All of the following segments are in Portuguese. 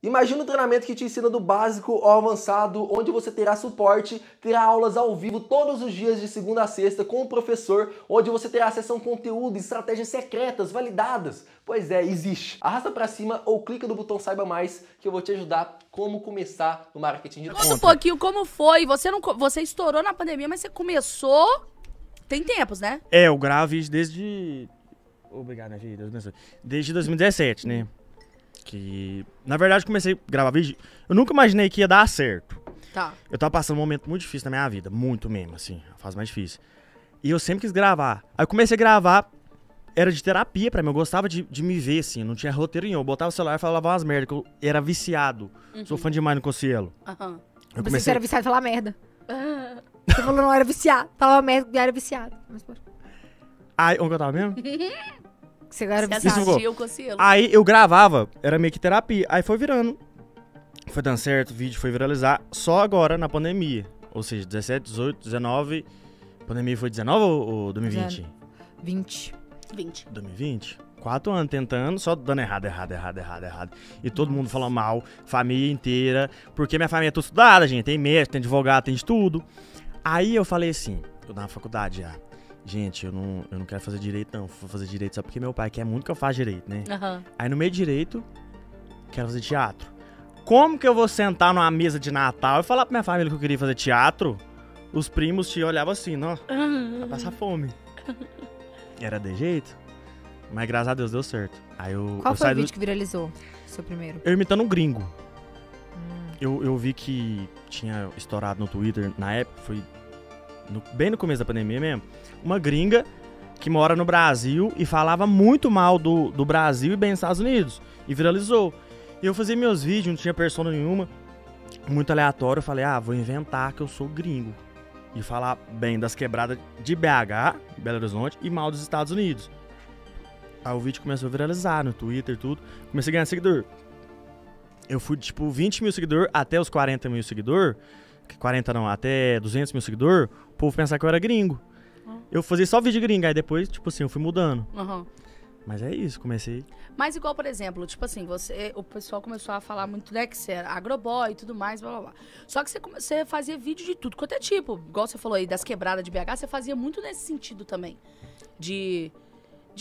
Imagina um treinamento que te ensina do básico ao avançado, onde você terá suporte, terá aulas ao vivo todos os dias de segunda a sexta com o professor, onde você terá acesso a um conteúdo, estratégias secretas, validadas. Pois é, existe. Arrasta pra cima ou clica no botão Saiba Mais, que eu vou te ajudar como começar no marketing de conta. Conta um pouquinho como foi, você estourou na pandemia, mas você começou... Tem tempos, né? É, eu gravo isso desde... Obrigado, minha filha. Desde 2017, né? Que, na verdade, comecei a gravar vídeo. Eu nunca imaginei que ia dar certo. Tá. Eu tava passando um momento muito difícil na minha vida. Muito mesmo, assim. A fase mais difícil. E eu sempre quis gravar. Aí eu comecei a gravar. Era de terapia pra mim. Eu gostava de me ver, assim. Não tinha roteiro nenhum. Eu botava o celular e falava umas merdas. Que eu era viciado. Uhum. Sou fã demais no Cocielo. Aham. Uhum. Você era viciado em falar merda. Você falou não era viciado. Falava merda que era viciado. Mas, pô. Aí, onde eu tava mesmo? Você agora assistiu o Cocielo. Aí eu gravava, era meio que terapia. Aí foi virando. Foi dando certo, o vídeo foi viralizar. Só agora, na pandemia. Ou seja, 17, 18, 19... A pandemia foi 19 ou 2020? 20. 2020? 4 anos tentando, só dando errado. E todo mundo falando mal, família inteira. Porque minha família é toda estudada, gente. Tem mestre, tem advogado, tem de tudo. Aí eu falei assim, eu tava na faculdade já. Gente, eu não quero fazer direito, não. Vou fazer direito só porque meu pai quer muito que eu faça direito, né? Uhum. Aí no meio de direito, quero fazer teatro. Como que eu vou sentar numa mesa de Natal e falar pra minha família que eu queria fazer teatro? Os primos te olhavam assim, ó. Vai passar fome. Era de jeito. Mas graças a Deus deu certo. Aí eu, Qual foi o vídeo que viralizou? Seu primeiro? Eu imitando um gringo. Eu vi que tinha estourado no Twitter na época, foi... bem no começo da pandemia mesmo, uma gringa que mora no Brasil e falava muito mal do Brasil e bem dos Estados Unidos. E viralizou. E eu fazia meus vídeos, não tinha persona nenhuma, muito aleatório. Eu falei, ah, vou inventar que eu sou gringo. E falar bem das quebradas de BH, Belo Horizonte, e mal dos Estados Unidos. Aí o vídeo começou a viralizar no Twitter e tudo. Comecei a ganhar seguidor. Eu fui, tipo, 20 mil seguidor até os 40 mil seguidor. 40 não, até 200 mil seguidor, o povo pensava que eu era gringo. Uhum. Eu fazia só vídeo gringo, aí depois, tipo assim, eu fui mudando. Uhum. Mas é isso, comecei. Mas igual, por exemplo, tipo assim, o pessoal começou a falar muito, né, que você era agroboy e tudo mais, blá, blá, blá. Só que você fazia vídeo de tudo, quanto é tipo, igual você falou aí, das quebradas de BH, você fazia muito nesse sentido também, de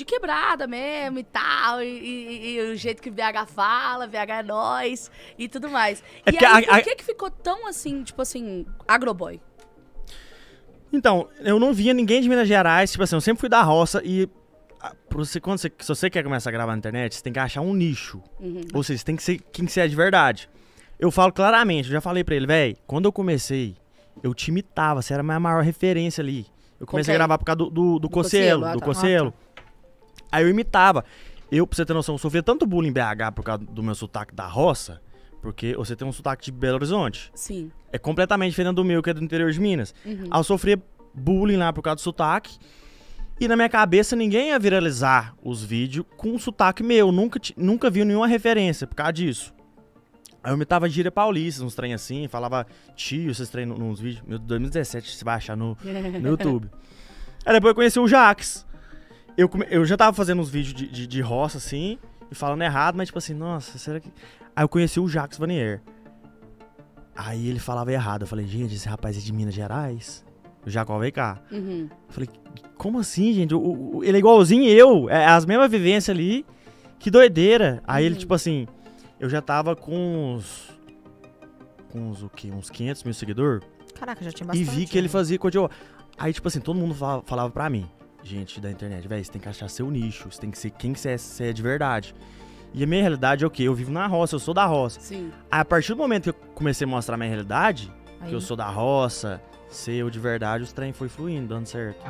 quebrada mesmo e tal, e o jeito que BH fala, BH é nós e tudo mais. É e aí, por que ficou tão assim, tipo assim, agroboy? Então, eu não via ninguém de Minas Gerais, tipo assim, eu sempre fui da roça e se você quer começar a gravar na internet, você tem que achar um nicho. Uhum. Ou seja, você tem que ser quem você é de verdade. Eu falo claramente, eu já falei pra ele, velho, quando eu comecei, eu te imitava, você era a minha maior referência ali. Eu comecei a gravar por causa do Cocielo, do Cocielo. Aí eu imitava. Eu, pra você ter noção, sofria tanto bullying em BH por causa do meu sotaque da roça, porque você tem um sotaque de Belo Horizonte. Sim. É completamente diferente do meu, que é do interior de Minas. Uhum. Aí eu sofria bullying lá por causa do sotaque. E na minha cabeça ninguém ia viralizar os vídeos com sotaque meu. Nunca vi nenhuma referência por causa disso. Aí eu imitava gíria paulista, uns trem assim, falava tio, esses trem nos vídeos. Meu, 2017, você vai achar no YouTube. Aí depois eu conheci o Jacques. Eu já tava fazendo uns vídeos de roça, assim, e falando errado, mas tipo assim, nossa, será que... Aí eu conheci o Jacques Vanier. Aí ele falava errado. Eu falei, gente, esse rapaz é de Minas Gerais? O Jacó veio cá. Uhum. Eu falei, como assim, gente? Ele é igualzinho eu. É as mesmas vivências ali. Que doideira. Uhum. Aí ele, tipo assim, eu já tava com uns... o quê? Uns 500 mil seguidores. Caraca, já tinha bastante. E vi que ele fazia... Aí, tipo assim, todo mundo falava pra mim. Gente da internet, velho, você tem que achar seu nicho, você tem que ser quem você é de verdade. E a minha realidade é o quê? Eu vivo na roça, eu sou da roça. Sim. Aí, a partir do momento que eu comecei a mostrar a minha realidade, que eu sou da roça, ser eu de verdade, os trem foi fluindo, dando certo.